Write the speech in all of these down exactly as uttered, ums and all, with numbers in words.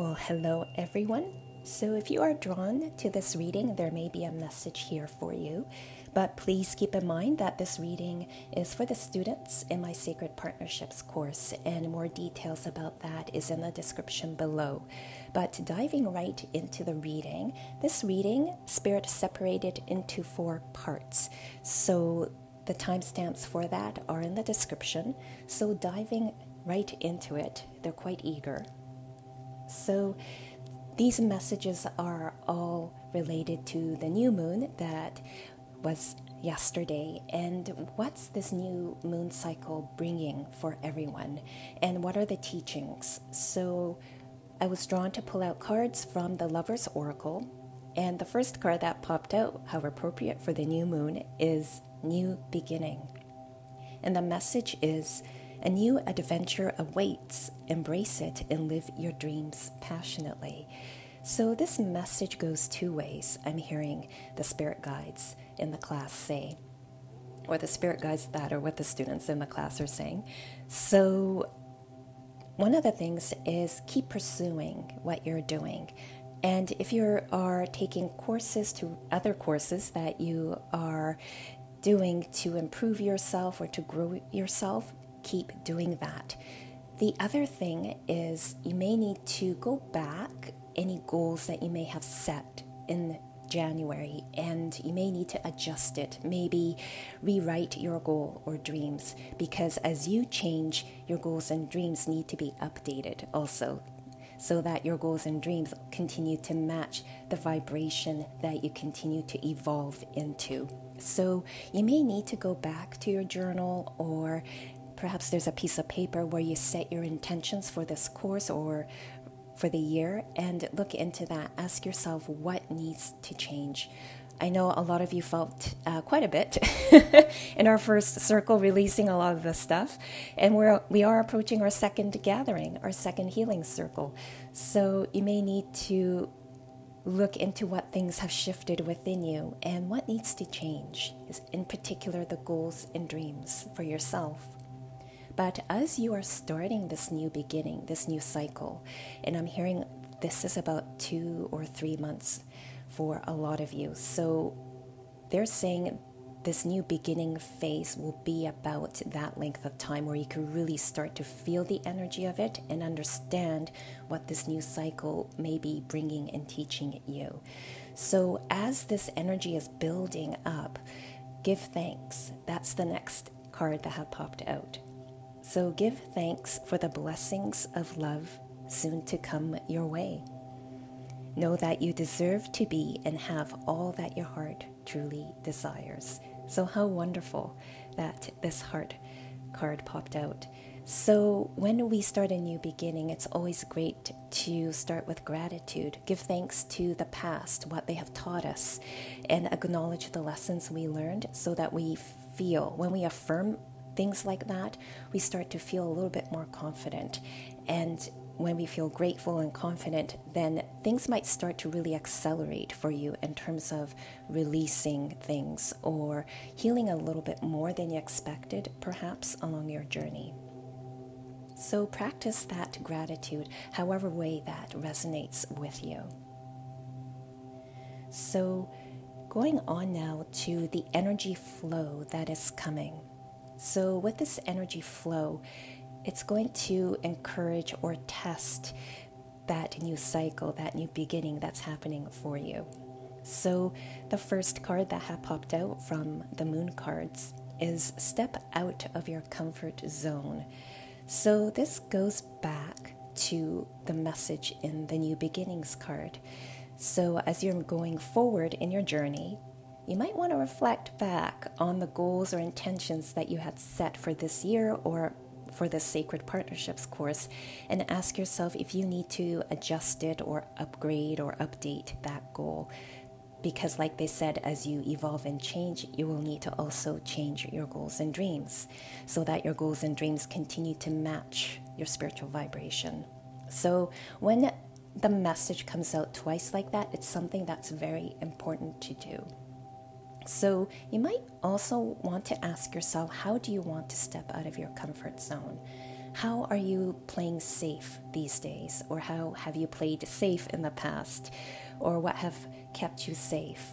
Well, hello everyone. So if you are drawn to this reading, there may be a message here for you, but please keep in mind that this reading is for the students in my Sacred Partnerships course, and more details about that is in the description below. But diving right into the reading, this reading, Spirit separated into four parts. So the timestamps for that are in the description. So diving right into it, they're quite eager. So these messages are all related to the new moon that was yesterday, and what's this new moon cycle bringing for everyone, and what are the teachings? So I was drawn to pull out cards from the Lover's Oracle, and the first card that popped out, how appropriate for the new moon, is New Beginning. And the message is, a new adventure awaits. Embrace it and live your dreams passionately. So this message goes two ways, I'm hearing the spirit guides in the class say, or the spirit guides that are what the students in the class are saying. So one of the things is keep pursuing what you're doing. And if you are taking courses to other courses that you are doing to improve yourself or to grow yourself, keep doing that. The other thing is you may need to go back any goals that you may have set in January, and you may need to adjust it, maybe rewrite your goal or dreams, because as you change, your goals and dreams need to be updated also, so that your goals and dreams continue to match the vibration that you continue to evolve into. So you may need to go back to your journal, or perhaps there's a piece of paper where you set your intentions for this course or for the year, and look into that. Ask yourself what needs to change. I know a lot of you felt uh, quite a bit in our first circle, releasing a lot of the stuff, and we're, we are approaching our second gathering, our second healing circle. So you may need to look into what things have shifted within you and what needs to change, in particular the goals and dreams for yourself. But as you are starting this new beginning, this new cycle, and I'm hearing this is about two or three months for a lot of you. So they're saying this new beginning phase will be about that length of time where you can really start to feel the energy of it and understand what this new cycle may be bringing and teaching you. So as this energy is building up, give thanks. That's the next card that had popped out. So give thanks for the blessings of love soon to come your way. Know that you deserve to be and have all that your heart truly desires. So how wonderful that this heart card popped out. So when we start a new beginning, it's always great to start with gratitude. Give thanks to the past, what they have taught us, and acknowledge the lessons we learned, so that we feel, when we affirm things like that, we start to feel a little bit more confident. And when we feel grateful and confident, then things might start to really accelerate for you in terms of releasing things or healing a little bit more than you expected, perhaps, along your journey. So practice that gratitude, however way that resonates with you. So going on now to the energy flow that is coming. So with this energy flow, it's going to encourage or test that new cycle, that new beginning that's happening for you. So the first card that had popped out from the moon cards is step out of your comfort zone. So this goes back to the message in the new beginnings card. So as you're going forward in your journey, you might want to reflect back on the goals or intentions that you had set for this year or for the Sacred Partnerships course, and ask yourself if you need to adjust it or upgrade or update that goal. Because like they said, as you evolve and change, you will need to also change your goals and dreams, so that your goals and dreams continue to match your spiritual vibration. So when the message comes out twice like that, it's something that's very important to do. So you might also want to ask yourself, how do you want to step out of your comfort zone? How are you playing safe these days? Or how have you played safe in the past? Or what have kept you safe?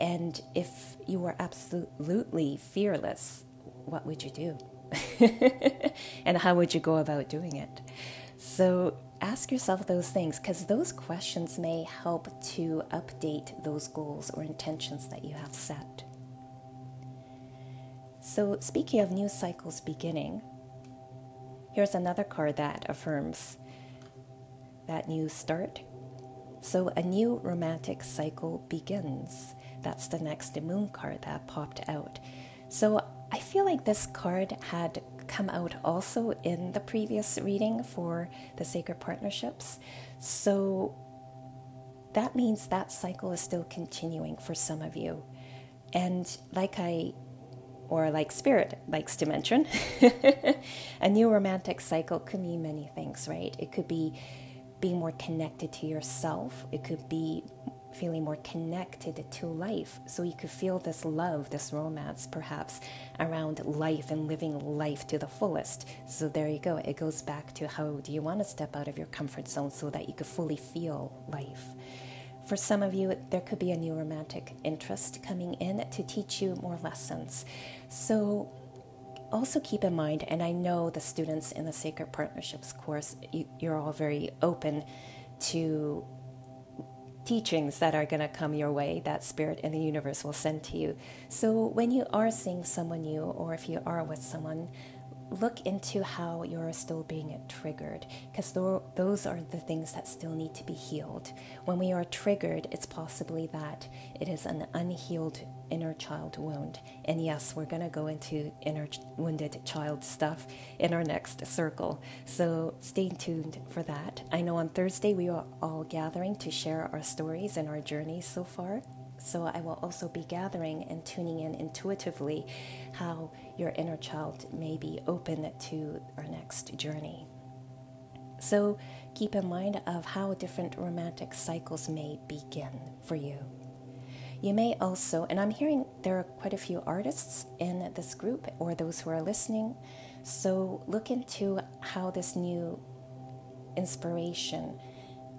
And if you were absolutely fearless, what would you do? And how would you go about doing it? So ask yourself those things, because those questions may help to update those goals or intentions that you have set. So speaking of new cycles beginning, here's another card that affirms that new start. So a new romantic cycle begins. That's the next moon card that popped out. So I feel like this card had come out also in the previous reading for the Sacred Partnerships. So that means that cycle is still continuing for some of you. And like I, or like Spirit likes to mention, a new romantic cycle could mean many things, right? It could be being more connected to yourself. It could be feeling more connected to life. So you could feel this love, this romance perhaps around life and living life to the fullest. So there you go. It goes back to how do you want to step out of your comfort zone so that you could fully feel life. For some of you, there could be a new romantic interest coming in to teach you more lessons. So also keep in mind, and I know the students in the Sacred Partnerships course, you, you're all very open to teachings that are going to come your way, that Spirit and the universe will send to you. So when you are seeing someone new, or if you are with someone, look into how you're still being triggered, because those are the things that still need to be healed. When we are triggered, it's possibly that it is an unhealed inner child wound. And yes, we're going to go into inner wounded child stuff in our next circle. So stay tuned for that. I know on Thursday we are all gathering to share our stories and our journeys so far. So I will also be gathering and tuning in intuitively how your inner child may be open to our next journey. So keep in mind of how different romantic cycles may begin for you. You may also, and I'm hearing there are quite a few artists in this group or those who are listening, so look into how this new inspiration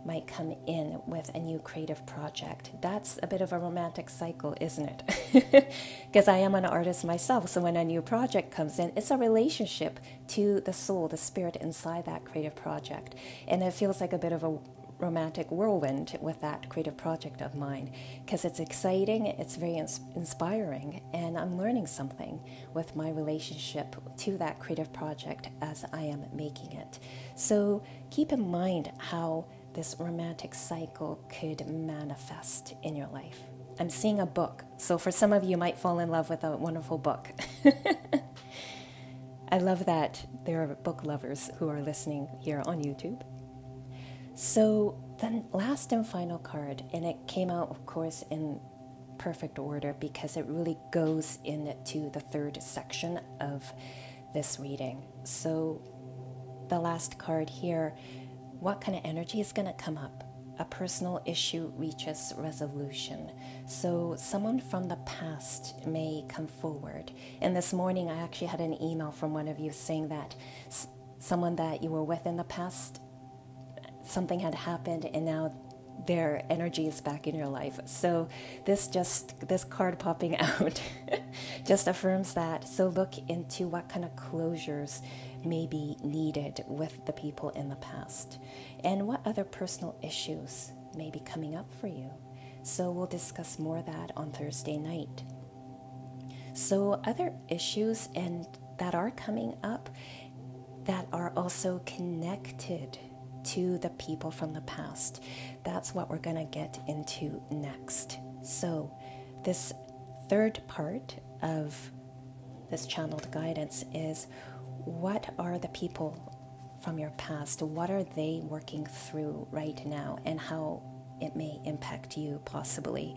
might come in with a new creative project. That's a bit of a romantic cycle, isn't it? Because I am an artist myself, so when a new project comes in, it's a relationship to the soul, the spirit inside that creative project. And it feels like a bit of a romantic whirlwind with that creative project of mine, because it's exciting, it's very ins inspiring, and I'm learning something with my relationship to that creative project as I am making it. So keep in mind how this romantic cycle could manifest in your life. I'm seeing a book, so for some of you might fall in love with a wonderful book. I love that there are book lovers who are listening here on YouTube. So the last and final card, and it came out, of course, in perfect order because it really goes into the third section of this reading. So the last card here, what kind of energy is going to come up? A personal issue reaches resolution. So someone from the past may come forward. And this morning I actually had an email from one of you saying that someone that you were with in the past, something had happened and now their energy is back in your life. So this just this card popping out just affirms that. So look into what kind of closures may be needed with the people in the past and what other personal issues may be coming up for you. So we'll discuss more of that on Thursday night. So other issues and that are coming up that are also connected to the people from the past. That's what we're going to get into next. So this third part of this channeled guidance is, what are the people from your past? What are they working through right now and how it may impact you possibly?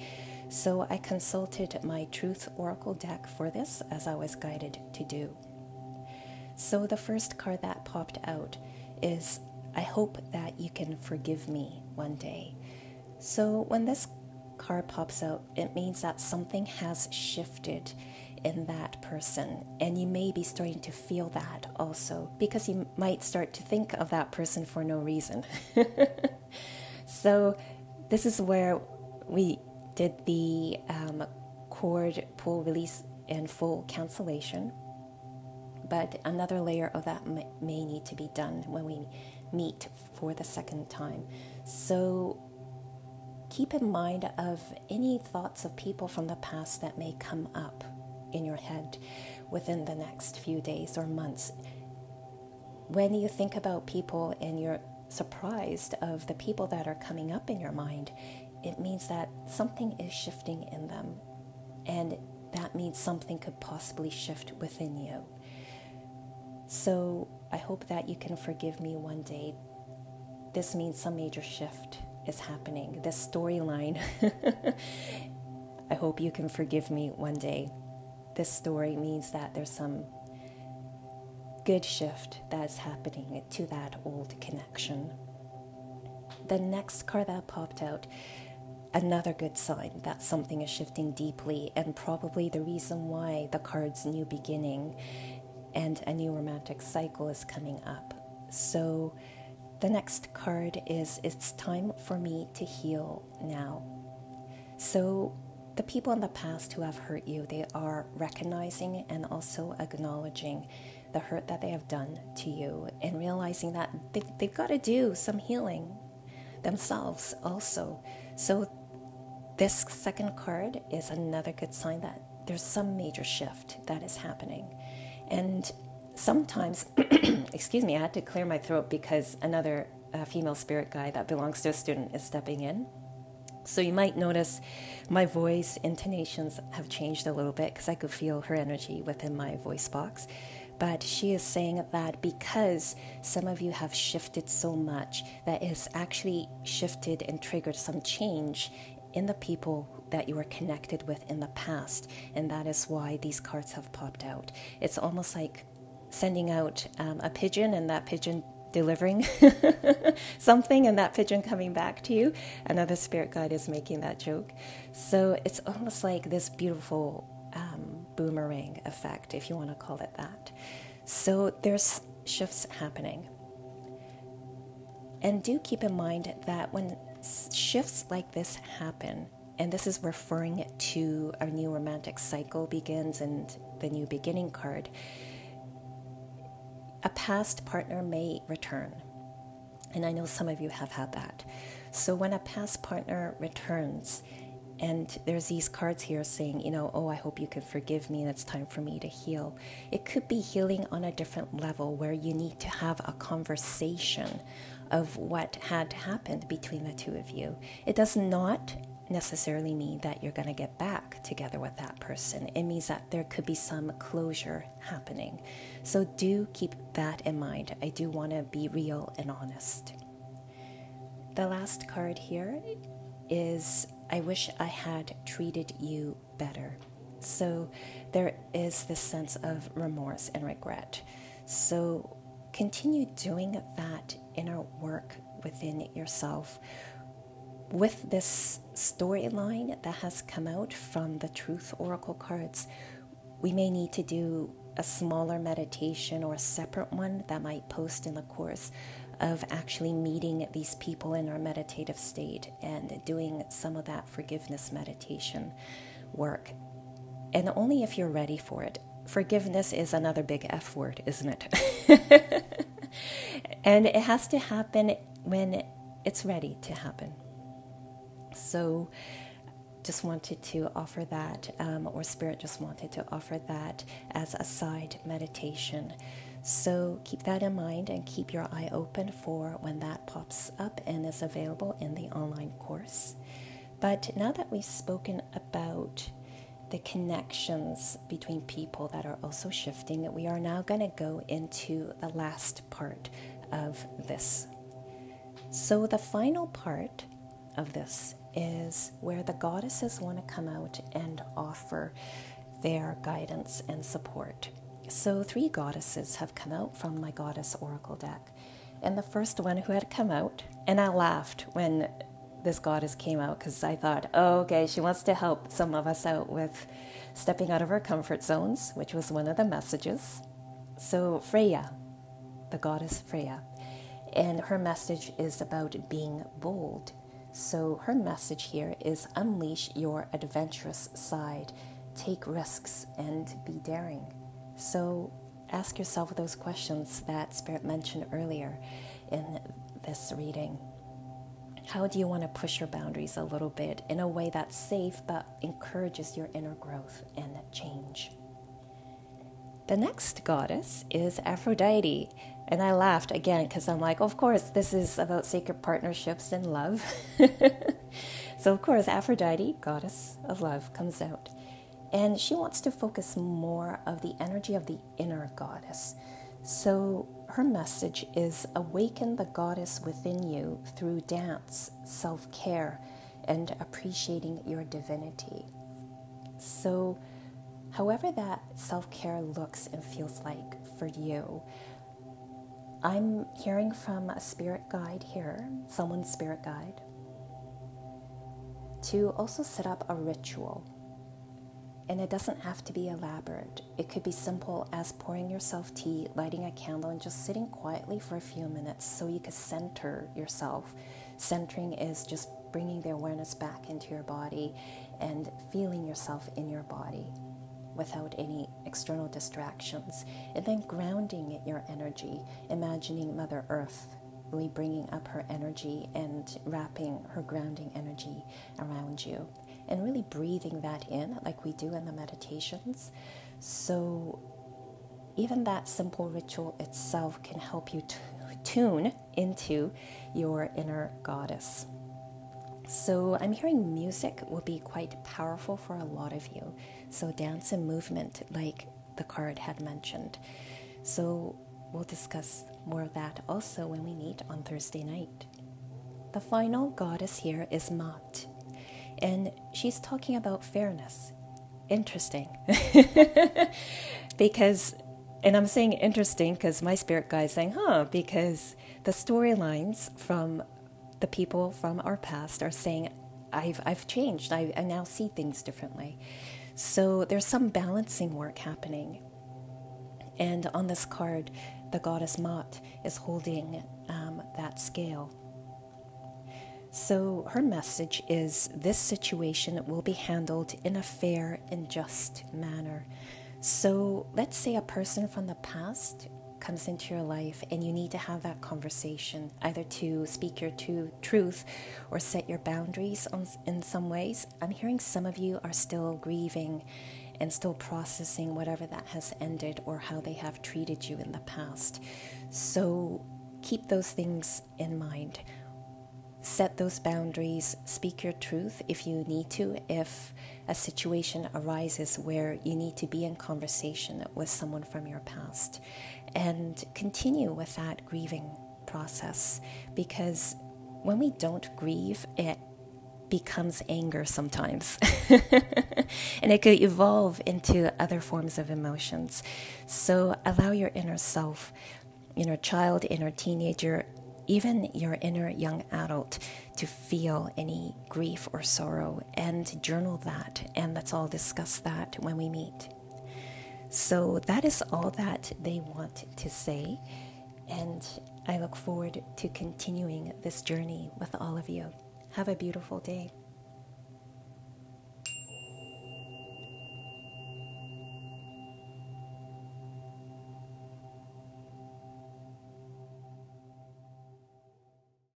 So I consulted my Truth Oracle deck for this, as I was guided to do. So the first card that popped out is, I hope that you can forgive me one day. So when this card pops out, it means that something has shifted in that person. And you may be starting to feel that also, because you might start to think of that person for no reason. So this is where we did the um, cord pull, release, and full cancellation. But another layer of that may need to be done when we meet for the second time. So keep in mind of any thoughts of people from the past that may come up in your head within the next few days or months. When you think about people and you're surprised of the people that are coming up in your mind, it means that something is shifting in them, and that means something could possibly shift within you. So I hope that you can forgive me one day. This means some major shift is happening. This storyline, I hope you can forgive me one day. This story means that there's some good shift that's happening to that old connection. The next card that popped out, another good sign that something is shifting deeply, and probably the reason why the card's new beginning and a new romantic cycle is coming up. So the next card is, it's time for me to heal now. So the people in the past who have hurt you, they are recognizing and also acknowledging the hurt that they have done to you, and realizing that they, they've got to do some healing themselves also. So this second card is another good sign that there's some major shift that is happening. And sometimes, excuse me, I had to clear my throat because another uh, female spirit guide that belongs to a student is stepping in. So you might notice my voice intonations have changed a little bit because I could feel her energy within my voice box. But she is saying that because some of you have shifted so much, that it's actually shifted and triggered some change in the people that you were connected with in the past, and that is why these cards have popped out. It's almost like sending out um, a pigeon, and that pigeon delivering something, and that pigeon coming back to you. Another spirit guide is making that joke. So it's almost like this beautiful um, boomerang effect, if you want to call it that. So there's shifts happening. And do keep in mind that when shifts like this happen, and this is referring to our new romantic cycle begins and the new beginning card, a past partner may return. And I know some of you have had that. So when a past partner returns, and there's these cards here saying, you know, oh, I hope you can forgive me and it's time for me to heal. It could be healing on a different level where you need to have a conversation of what had happened between the two of you. It does not necessarily mean that you're going to get back together with that person. It means that there could be some closure happening. So do keep that in mind. I do want to be real and honest. The last card here is, I wish I had treated you better. So there is this sense of remorse and regret. So continue doing that inner work within yourself with this storyline that has come out from the Truth Oracle cards. We may need to do a smaller meditation or a separate one that might post in the course, of actually meeting these people in our meditative state and doing some of that forgiveness meditation work. And only if you're ready for it. Forgiveness is another big F word, isn't it? And it has to happen when it's ready to happen. So just wanted to offer that, um, or Spirit just wanted to offer that as a side meditation. So keep that in mind and keep your eye open for when that pops up and is available in the online course. But now that we've spoken about the connections between people that are also shifting, we are now going to go into the last part of this. So the final part of this is where the goddesses want to come out and offer their guidance and support. So three goddesses have come out from my Goddess Oracle deck. And the first one who had come out, and I laughed when this goddess came out because I thought, oh, okay, she wants to help some of us out with stepping out of our comfort zones, which was one of the messages. So Freya, the goddess Freya, and her message is about being bold. So her message here is unleash your adventurous side, take risks, and be daring. So ask yourself those questions that Spirit mentioned earlier in this reading. How do you want to push your boundaries a little bit in a way that's safe but encourages your inner growth and change? The next goddess is Aphrodite. And I laughed again because I'm like, of course, this is about sacred partnerships and love. So of course, Aphrodite, goddess of love, comes out. And she wants to focus more of the energy of the inner goddess. So her message is awaken the goddess within you through dance, self-care, and appreciating your divinity. So however that self-care looks and feels like for you, I'm hearing from a spirit guide here, someone's spirit guide, to also set up a ritual. And it doesn't have to be elaborate. It could be simple as pouring yourself tea, lighting a candle, and just sitting quietly for a few minutes so you can center yourself. Centering is just bringing the awareness back into your body and feeling yourself in your body without any external distractions. And then grounding your energy, imagining Mother Earth really bringing up her energy and wrapping her grounding energy around you. And really breathing that in like we do in the meditations. So even that simple ritual itself can help you tune into your inner goddess. So I'm hearing music will be quite powerful for a lot of you. So dance and movement, like the card had mentioned. So we'll discuss more of that also when we meet on Thursday night. The final goddess here is Maat. And she's talking about fairness. Interesting. Because, and I'm saying interesting because my spirit guide is saying, huh, because the storylines from the people from our past are saying, I've, I've changed. I, I now see things differently. So there's some balancing work happening. And on this card, the goddess Maat is holding um, that scale. So her message is this situation will be handled in a fair and just manner. So let's say a person from the past comes into your life and you need to have that conversation, either to speak your true truth or set your boundaries on, in some ways. I'm hearing some of you are still grieving and still processing whatever that has ended or how they have treated you in the past. So keep those things in mind. Set those boundaries, speak your truth if you need to, if a situation arises where you need to be in conversation with someone from your past. And continue with that grieving process, because when we don't grieve, it becomes anger sometimes. And it could evolve into other forms of emotions. So allow your inner self, inner child, inner teenager, even your inner young adult to feel any grief or sorrow, and journal that, and let's all discuss that when we meet. So that is all that they want to say, and I look forward to continuing this journey with all of you. Have a beautiful day.